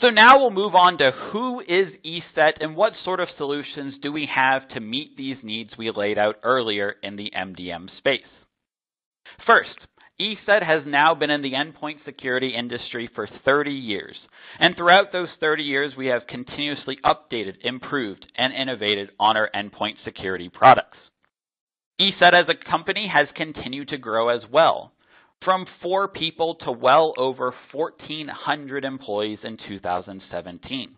So now we'll move on to who is ESET and what sort of solutions do we have to meet these needs we laid out earlier in the MDM space. First, ESET has now been in the endpoint security industry for 30 years, and throughout those 30 years, we have continuously updated, improved, and innovated on our endpoint security products. ESET as a company has continued to grow as well, from 4 people to well over 1,400 employees in 2017.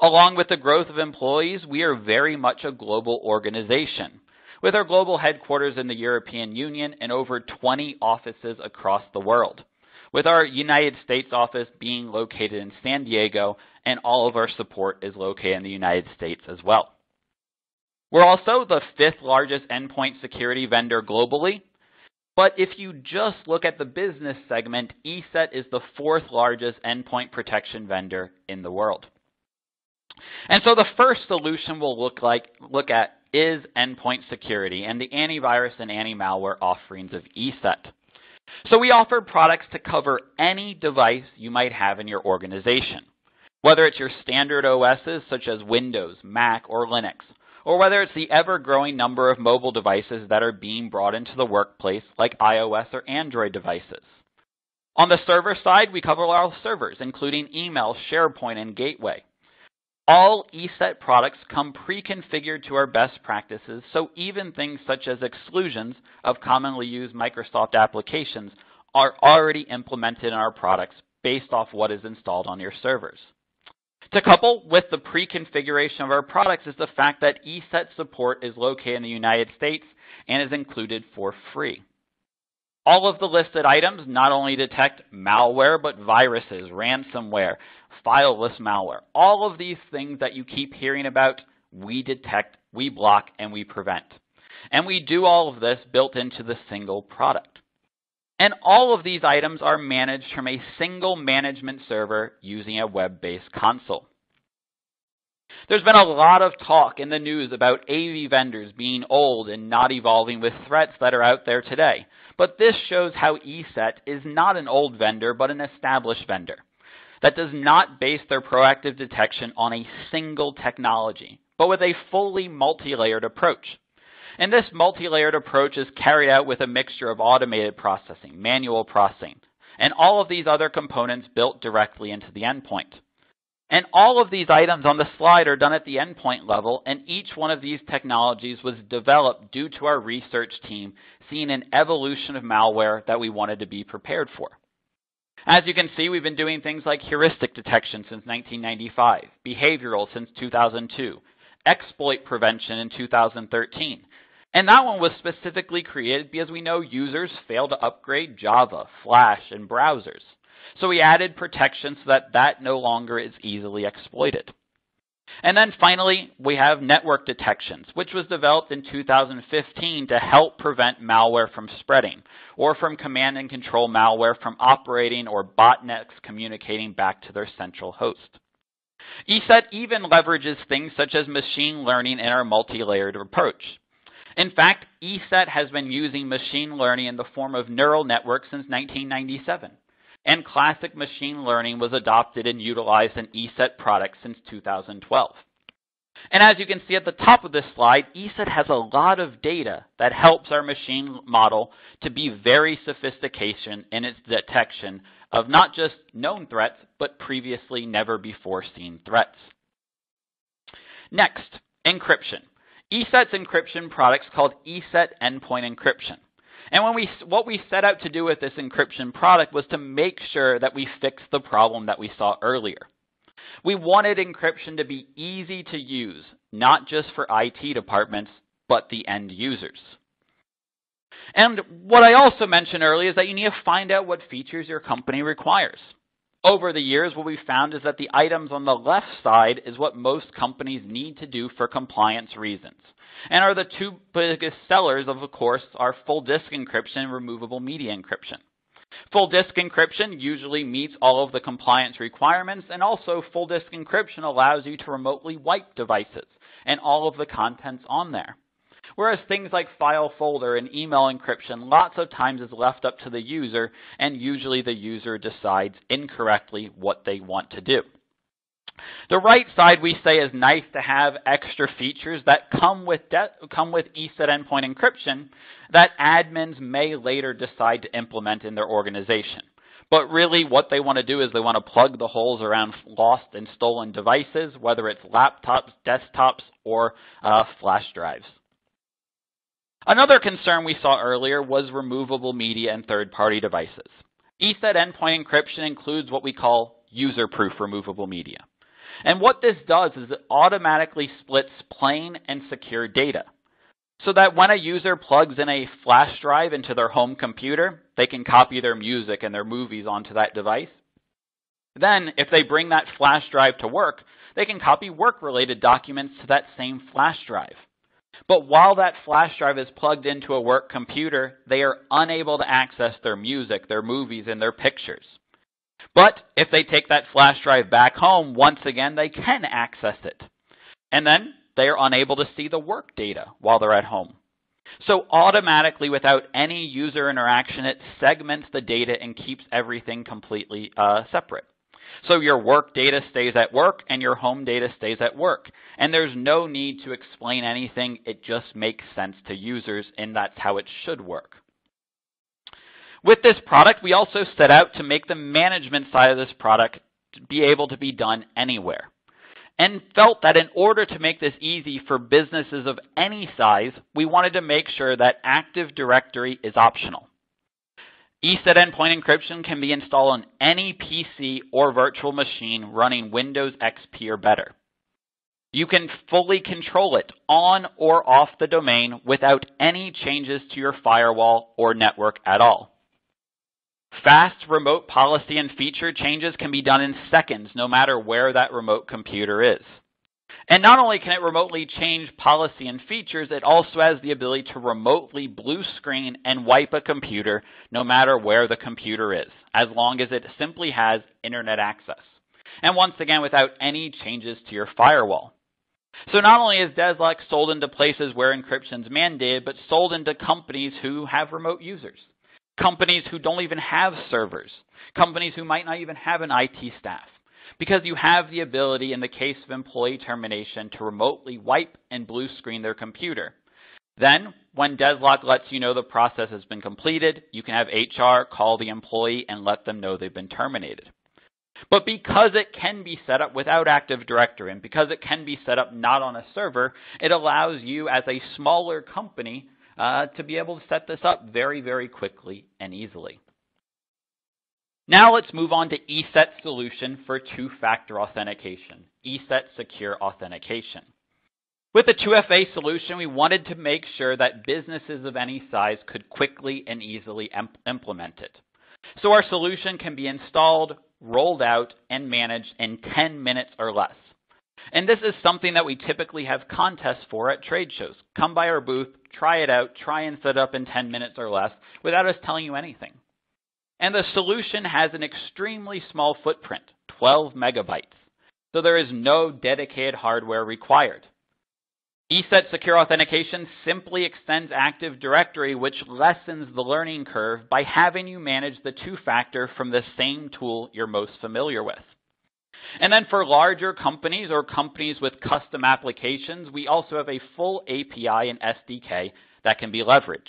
Along with the growth of employees, we are very much a global organization, with our global headquarters in the European Union and over 20 offices across the world, with our United States office being located in San Diego, and all of our support is located in the United States as well. We're also the 5th largest endpoint security vendor globally, but if you just look at the business segment, ESET is the 4th largest endpoint protection vendor in the world. And so the first solution we'll look at is endpoint security and the antivirus and anti-malware offerings of ESET. So we offer products to cover any device you might have in your organization, whether it's your standard OSs such as Windows, Mac, or Linux, or whether it's the ever-growing number of mobile devices that are being brought into the workplace like iOS or Android devices. On the server side, we cover all servers, including email, SharePoint, and Gateway. All ESET products come pre-configured to our best practices, so even things such as exclusions of commonly used Microsoft applications are already implemented in our products based off what is installed on your servers. To couple with the pre-configuration of our products is the fact that ESET support is located in the United States and is included for free. All of the listed items not only detect malware, but viruses, ransomware, fileless malware. All of these things that you keep hearing about, we detect, we block, and we prevent. And we do all of this built into the single product. And all of these items are managed from a single management server using a web-based console. There's been a lot of talk in the news about AV vendors being old and not evolving with threats that are out there today. But this shows how ESET is not an old vendor, but an established vendor that does not base their proactive detection on a single technology, but with a fully multi-layered approach. And this multi-layered approach is carried out with a mixture of automated processing, manual processing, and all of these other components built directly into the endpoint. And all of these items on the slide are done at the endpoint level, and each one of these technologies was developed due to our research team seeing an evolution of malware that we wanted to be prepared for. As you can see, we've been doing things like heuristic detection since 1995, behavioral since 2002, exploit prevention in 2013. And that one was specifically created because we know users fail to upgrade Java, Flash, and browsers. So we added protection so that no longer is easily exploited. And then finally, we have network detections, which was developed in 2015 to help prevent malware from spreading, or from command and control malware from operating, or botnets communicating back to their central host. ESET even leverages things such as machine learning in our multi-layered approach. In fact, ESET has been using machine learning in the form of neural networks since 1997. And classic machine learning was adopted and utilized in ESET products since 2012. And as you can see at the top of this slide, ESET has a lot of data that helps our machine model to be very sophisticated in its detection of not just known threats, but previously never before seen threats. Next, encryption. ESET's encryption products called ESET Endpoint Encryption. And what we set out to do with this encryption product was to make sure that we fixed the problem that we saw earlier. We wanted encryption to be easy to use, not just for IT departments, but the end users. And what I also mentioned earlier is that you need to find out what features your company requires. Over the years, what we found is that the items on the left side is what most companies need to do for compliance reasons, and are the 2 biggest sellers of course, are full disk encryption and removable media encryption. Full disk encryption usually meets all of the compliance requirements, and also full disk encryption allows you to remotely wipe devices and all of the contents on there. Whereas things like file folder and email encryption lots of times is left up to the user, and usually the user decides incorrectly what they want to do. The right side, we say, is nice to have extra features that come with ESET Endpoint Encryption that admins may later decide to implement in their organization. But really what they want to do is they want to plug the holes around lost and stolen devices, whether it's laptops, desktops, or flash drives. Another concern we saw earlier was removable media and third-party devices. ESET Endpoint Encryption includes what we call user-proof removable media. And what this does is it automatically splits plain and secure data, so that when a user plugs in a flash drive into their home computer, they can copy their music and their movies onto that device. Then, if they bring that flash drive to work, they can copy work-related documents to that same flash drive. But while that flash drive is plugged into a work computer, they are unable to access their music, their movies, and their pictures. But if they take that flash drive back home, once again, they can access it. And then they are unable to see the work data while they're at home. So automatically, without any user interaction, it segments the data and keeps everything completely separate. So your work data stays at work and your home data stays at work. And there's no need to explain anything. It just makes sense to users, and that's how it should work. With this product, we also set out to make the management side of this product be able to be done anywhere, and felt that in order to make this easy for businesses of any size, we wanted to make sure that Active Directory is optional. ESET Endpoint Encryption can be installed on any PC or virtual machine running Windows XP or better. You can fully control it on or off the domain without any changes to your firewall or network at all. Fast remote policy and feature changes can be done in seconds, no matter where that remote computer is. And not only can it remotely change policy and features, it also has the ability to remotely blue screen and wipe a computer, no matter where the computer is, as long as it simply has internet access. And once again, without any changes to your firewall. So not only is DESlock sold into places where encryption is mandated, but sold into companies who have remote users. Companies who don't even have servers, companies who might not even have an IT staff, because you have the ability in the case of employee termination to remotely wipe and blue screen their computer. Then, when DESlock lets you know the process has been completed, you can have HR call the employee and let them know they've been terminated. But because it can be set up without Active Directory, and because it can be set up not on a server, it allows you as a smaller company to be able to set this up very, very quickly and easily. Now let's move on to ESET's solution for two-factor authentication, ESET Secure Authentication. With the 2FA solution, we wanted to make sure that businesses of any size could quickly and easily implement it. So our solution can be installed, rolled out, and managed in 10 minutes or less. And this is something that we typically have contests for at trade shows. Come by our booth, try it out, try and set up in 10 minutes or less without us telling you anything. And the solution has an extremely small footprint, 12 megabytes. So there is no dedicated hardware required. ESET Secure Authentication simply extends Active Directory, which lessens the learning curve by having you manage the two-factor from the same tool you're most familiar with. And then for larger companies or companies with custom applications, we also have a full API and SDK that can be leveraged.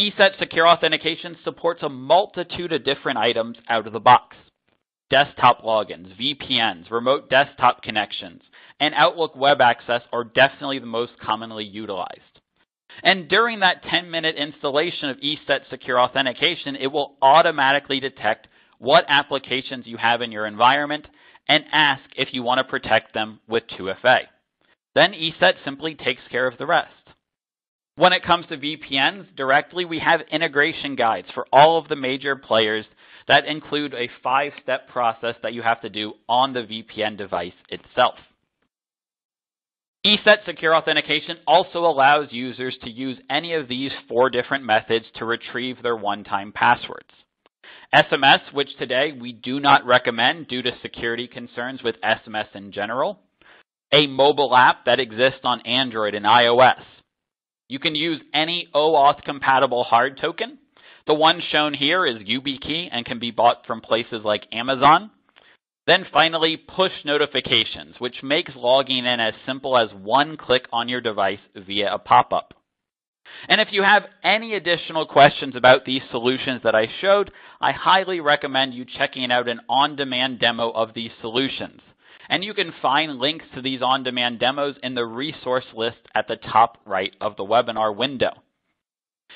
ESET Secure Authentication supports a multitude of different items out of the box. Desktop logins, VPNs, remote desktop connections, and Outlook Web Access are definitely the most commonly utilized. And during that 10-minute installation of ESET Secure Authentication, it will automatically detect what applications you have in your environment, and ask if you want to protect them with 2FA. Then ESET simply takes care of the rest. When it comes to VPNs directly, we have integration guides for all of the major players that include a 5-step process that you have to do on the VPN device itself. ESET Secure Authentication also allows users to use any of these 4 different methods to retrieve their one-time passwords. SMS, which today we do not recommend due to security concerns with SMS in general. A mobile app that exists on Android and iOS. You can use any OAuth compatible hard token. The one shown here is YubiKey and can be bought from places like Amazon. Then finally, push notifications, which makes logging in as simple as one click on your device via a pop-up. And if you have any additional questions about these solutions that I showed, I highly recommend you checking out an on-demand demo of these solutions. And you can find links to these on-demand demos in the resource list at the top right of the webinar window.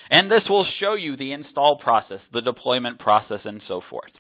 And this will show you the install process, the deployment process, and so forth.